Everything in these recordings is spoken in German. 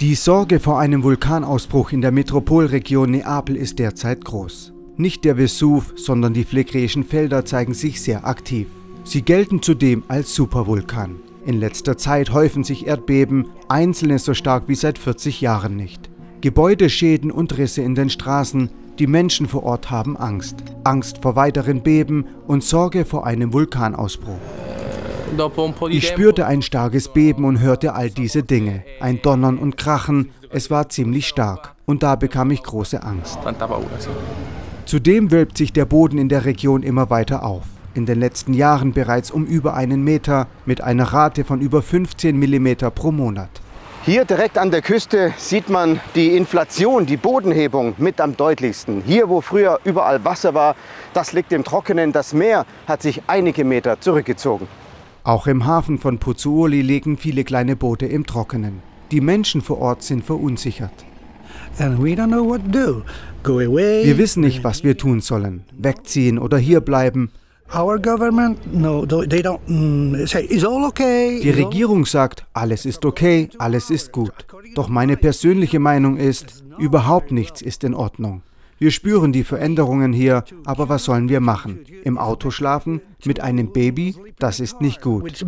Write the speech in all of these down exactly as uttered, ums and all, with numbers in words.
Die Sorge vor einem Vulkanausbruch in der Metropolregion Neapel ist derzeit groß. Nicht der Vesuv, sondern die Phlegräischen Felder zeigen sich sehr aktiv. Sie gelten zudem als Supervulkan. In letzter Zeit häufen sich Erdbeben, einzelne so stark wie seit vierzig Jahren nicht. Gebäudeschäden und Risse in den Straßen, die Menschen vor Ort haben Angst. Angst vor weiteren Beben und Sorge vor einem Vulkanausbruch. Ich spürte ein starkes Beben und hörte all diese Dinge. Ein Donnern und Krachen, es war ziemlich stark. Und da bekam ich große Angst. Zudem wölbt sich der Boden in der Region immer weiter auf. In den letzten Jahren bereits um über einen Meter, mit einer Rate von über fünfzehn Millimeter pro Monat. Hier direkt an der Küste sieht man die Inflation, die Bodenhebung mit am deutlichsten. Hier, wo früher überall Wasser war, das liegt im Trockenen. Das Meer hat sich einige Meter zurückgezogen. Auch im Hafen von Pozzuoli liegen viele kleine Boote im Trockenen. Die Menschen vor Ort sind verunsichert. Wir wissen nicht, was wir tun sollen. Wegziehen oder hierbleiben. Die Regierung sagt, alles ist okay, alles ist gut. Doch meine persönliche Meinung ist, überhaupt nichts ist in Ordnung. Wir spüren die Veränderungen hier, aber was sollen wir machen? Im Auto schlafen? Mit einem Baby? Das ist nicht gut.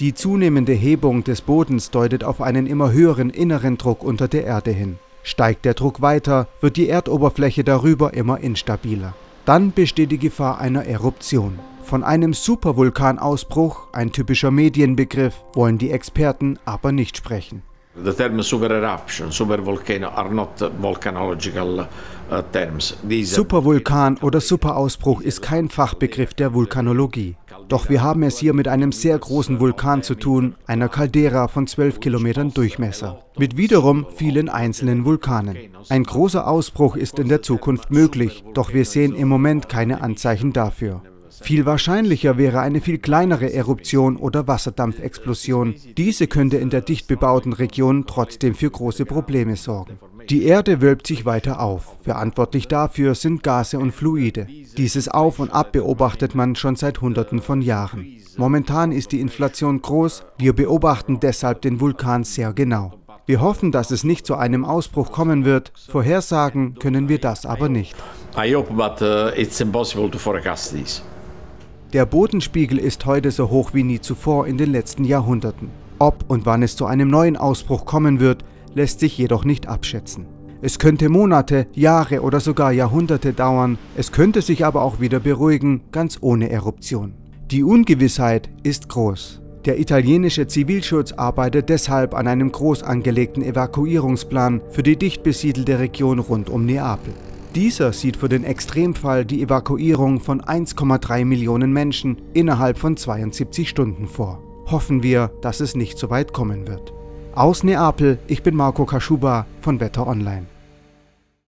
Die zunehmende Hebung des Bodens deutet auf einen immer höheren inneren Druck unter der Erde hin. Steigt der Druck weiter, wird die Erdoberfläche darüber immer instabiler. Dann besteht die Gefahr einer Eruption. Von einem Supervulkanausbruch, ein typischer Medienbegriff, wollen die Experten aber nicht sprechen. The term super eruption, super volcano are not volcanological terms. Supervulkan oder Superausbruch ist kein Fachbegriff der Vulkanologie. Doch wir haben es hier mit einem sehr großen Vulkan zu tun, einer Caldera von zwölf Kilometern Durchmesser, mit wiederum vielen einzelnen Vulkanen. Ein großer Ausbruch ist in der Zukunft möglich, doch wir sehen im Moment keine Anzeichen dafür. Viel wahrscheinlicher wäre eine viel kleinere Eruption oder Wasserdampfexplosion. Diese könnte in der dicht bebauten Region trotzdem für große Probleme sorgen. Die Erde wölbt sich weiter auf. Verantwortlich dafür sind Gase und Fluide. Dieses Auf und Ab beobachtet man schon seit Hunderten von Jahren. Momentan ist die Inflation groß. Wir beobachten deshalb den Vulkan sehr genau. Wir hoffen, dass es nicht zu einem Ausbruch kommen wird. Vorhersagen können wir das aber nicht. I hope, but it's impossible to forecast this. Der Bodenspiegel ist heute so hoch wie nie zuvor in den letzten Jahrhunderten. Ob und wann es zu einem neuen Ausbruch kommen wird, lässt sich jedoch nicht abschätzen. Es könnte Monate, Jahre oder sogar Jahrhunderte dauern, es könnte sich aber auch wieder beruhigen, ganz ohne Eruption. Die Ungewissheit ist groß. Der italienische Zivilschutz arbeitet deshalb an einem groß angelegten Evakuierungsplan für die dicht besiedelte Region rund um Neapel. Dieser sieht für den Extremfall die Evakuierung von eins Komma drei Millionen Menschen innerhalb von zweiundsiebzig Stunden vor. Hoffen wir, dass es nicht so weit kommen wird. Aus Neapel, ich bin Marco Kaschuba von Wetter Online.